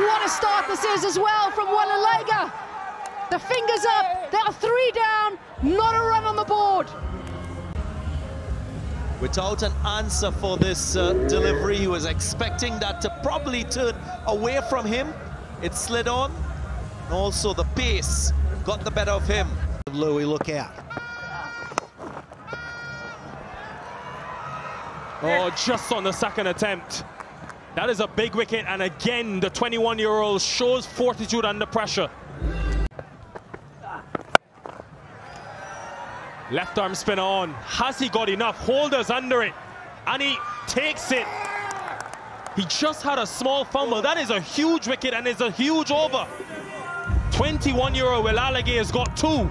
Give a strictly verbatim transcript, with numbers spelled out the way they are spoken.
What a start this is as well from Wellalage. The fingers up, there are three down, not a run on the board. Without an answer for this uh, delivery, he was expecting that to probably turn away from him. It slid on, and also the pace got the better of him. Louis, look out. Oh, just on the second attempt. That is a big wicket, and again, the twenty-one-year-old shows fortitude under pressure. Left arm spin on. Has he got enough? Holders under it, and he takes it. He just had a small fumble. That is a huge wicket, and it's a huge over. twenty-one-year-old Wellalage has got two.